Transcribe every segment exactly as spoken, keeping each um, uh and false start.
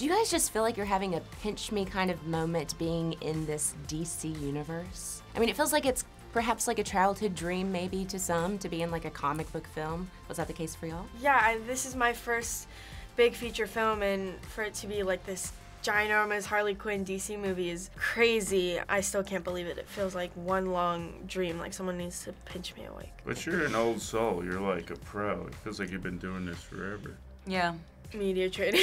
Do you guys just feel like you're having a pinch me kind of moment being in this D C universe? I mean, it feels like it's perhaps like a childhood dream maybe to some, to be in like a comic book film. Was that the case for y'all? Yeah, I, this is my first big feature film, and for it to be like this ginormous Harley Quinn D C movie is crazy. I still can't believe it. It feels like one long dream, like someone needs to pinch me awake. But you're an old soul. You're like a pro. It feels like you've been doing this forever. Yeah. Media training.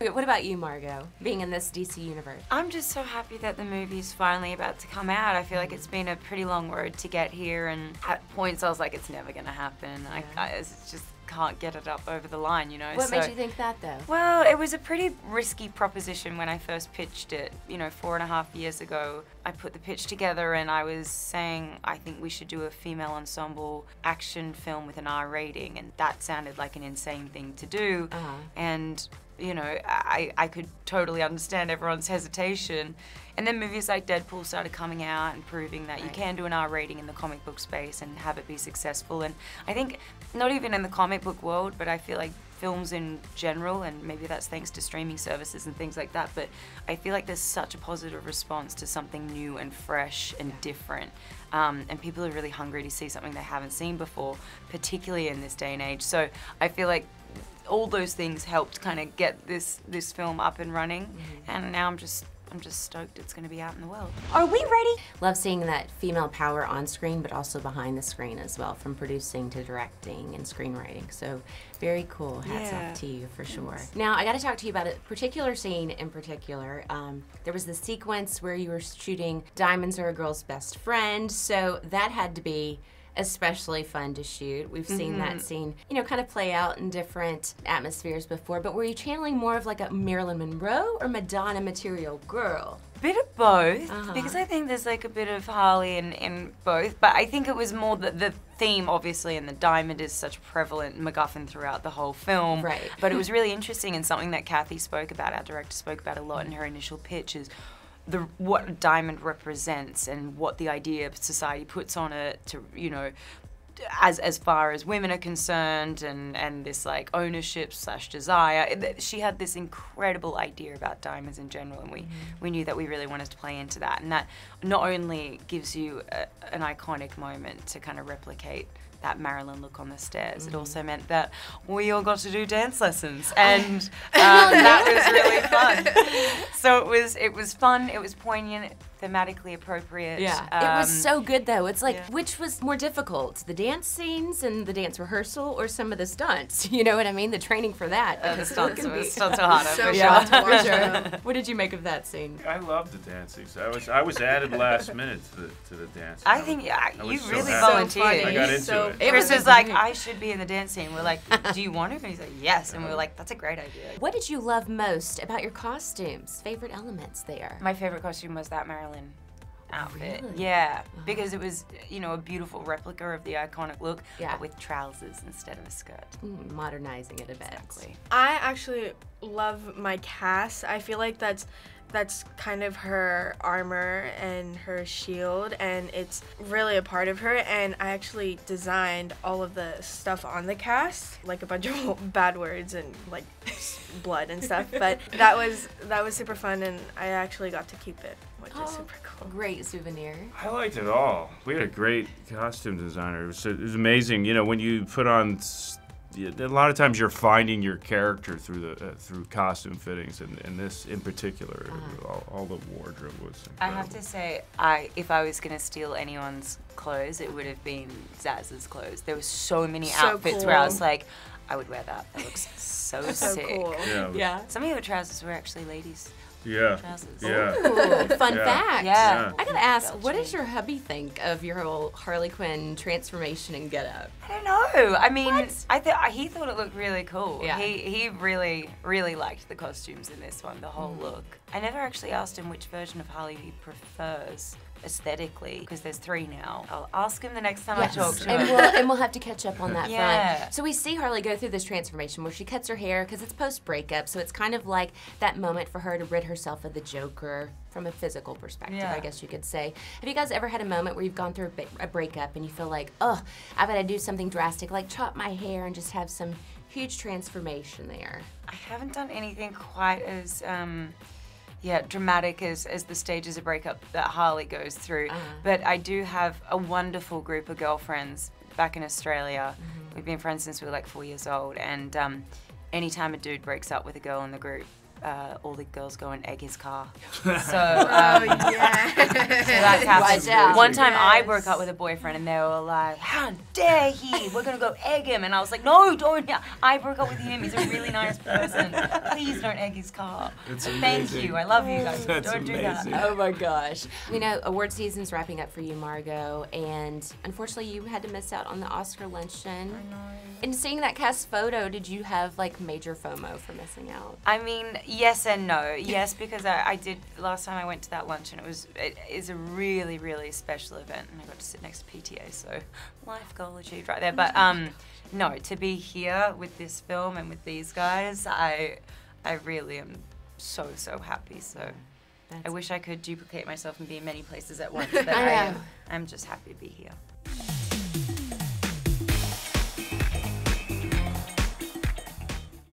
What about you, Margot, being in this D C universe? I'm just so happy that the movie's finally about to come out. I feel like it's been a pretty long road to get here, and at points I was like, it's never going to happen. Yeah. I, I it's just can't get it up over the line, you know. What so, made you think that, though? Well, it was a pretty risky proposition when I first pitched it, you know, four and a half years ago. I put the pitch together and I was saying, I think we should do a female ensemble action film with an R rating, and that sounded like an insane thing to do. Uh-huh. And, you know, I, I could totally understand everyone's hesitation. And then movies like Deadpool started coming out and proving that right. you can do an R rating in the comic book space and have it be successful. And I think not even in the comic book world, but I feel like films in general, and maybe that's thanks to streaming services and things like that, but I feel like there's such a positive response to something new and fresh and different. Um, and people are really hungry to see something they haven't seen before, particularly in this day and age. So I feel like all those things helped kind of get this this film up and running, mm-hmm. and now I'm just I'm just stoked it's going to be out in the world. Are we ready? Love seeing that female power on screen, but also behind the screen as well, from producing to directing and screenwriting. So very cool. Hats yeah. off to you for Thanks. Sure. Now I got to talk to you about a particular scene in particular. Um, there was the sequence where you were shooting "Diamonds Are a Girl's Best Friend," so that had to be especially fun to shoot. We've seen mm-hmm. that scene, you know, kind of play out in different atmospheres before, but were you channeling more of like a Marilyn Monroe or Madonna material girl? Bit of both, uh-huh. because I think there's like a bit of Harley in, in both, but I think it was more the, the theme, obviously, and the diamond is such a prevalent MacGuffin throughout the whole film. Right. But it was really interesting, and something that Kathy spoke about, our director spoke about a lot in her initial pitch, is The, what a diamond represents and what the idea of society puts on it, to, you know, as as far as women are concerned, and, and this like ownership slash desire. She had this incredible idea about diamonds in general, and we, mm-hmm. we knew that we really wanted to play into that. And that not only gives you a, an iconic moment to kind of replicate that Marilyn look on the stairs, mm-hmm. it also meant that we all got to do dance lessons, and um, that was really fun. So it was, it was fun, it was poignant, thematically appropriate. Yeah, um, it was so good though. It's like, yeah. which was more difficult, the dance scenes and the dance rehearsal, or some of the stunts? You know what I mean? The training for that. Uh, the stunts were stunts are harder. So yeah. hard to watch. What did you make of that scene? I loved the dancing. So I was I was added last minute to the to the dance. I, I think was, yeah, I you really so volunteered. So I got into so it. Chris was like, I should be in the dance scene. We're like, do you want to? And he's like, yes. And we were like, that's a great idea. What did you love most about your costumes? Favorite elements there? My favorite costume was that Marilyn outfit. Really? Yeah, wow. Because it was, you know, a beautiful replica of the iconic look, yeah. but with trousers instead of a skirt. Mm, modernizing it a bit. Exactly. I actually love my cast. I feel like that's that's kind of her armor and her shield, and it's really a part of her, and I actually designed all of the stuff on the cast, like a bunch of bad words and like blood and stuff, but that was that was super fun, and I actually got to keep it, which oh, is super cool. Great souvenir. I liked it all. We had a great costume designer. It was, it was amazing, you know, when you put on a lot of times you're finding your character through the uh, through costume fittings, and, and this in particular, uh, all, all the wardrobe was incredible. I have to say, I if I was gonna steal anyone's clothes, it would have been Zaz's clothes. There were so many so outfits cool. where I was like, I would wear that. That looks so, so sick. Cool. Yeah, yeah. Some of your trousers were actually ladies. Yeah. Trousers. Yeah. Ooh, fun yeah. fact. Yeah. yeah. I gotta ask, what does your hubby think of your whole Harley Quinn transformation and getup? I don't know. I mean, what? I th he thought it looked really cool. Yeah. He he really really liked the costumes in this one, the whole mm. look. I never actually asked him which version of Harley he prefers aesthetically, because there's three now. I'll ask him the next time yes. I talk to him. And we'll, and we'll have to catch up on that yeah. front. So we see Harley go through this transformation where she cuts her hair, because it's post-breakup, so it's kind of like that moment for her to rid herself of the Joker from a physical perspective, yeah. I guess you could say. Have you guys ever had a moment where you've gone through a, a breakup and you feel like, oh, I've got to do something drastic, like chop my hair and just have some huge transformation there. I haven't done anything quite as um, yeah, dramatic as, as the stages of breakup that Harley goes through, uh-huh. but I do have a wonderful group of girlfriends back in Australia. Mm-hmm. We've been friends since we were like four years old, and um, anytime a dude breaks up with a girl in the group, Uh, all the girls go and egg his car. So, um, oh, yeah. So that's happened. Wow. One time yes. I broke up with a boyfriend and they were like, how dare he? We're going to go egg him. And I was like, no, don't. I broke up with him. He's a really nice person. Please don't egg his car. It's Thank amazing. you. I love you guys. That's don't amazing. do that. Oh, my gosh. You know, award season's wrapping up for you, Margot. And unfortunately, you had to miss out on the Oscar luncheon. I know. And seeing that cast photo, did you have, like, major FOMO for missing out? I mean, yes and no. Yes, because I, I did, last time I went to that lunch, and it was, it is a really, really special event, and I got to sit next to P T A, so life goal achieved right there. But um, no, to be here with this film and with these guys, I, I really am so, so happy, so. That's I wish I could duplicate myself and be in many places at once, but I, I am, I'm just happy to be here.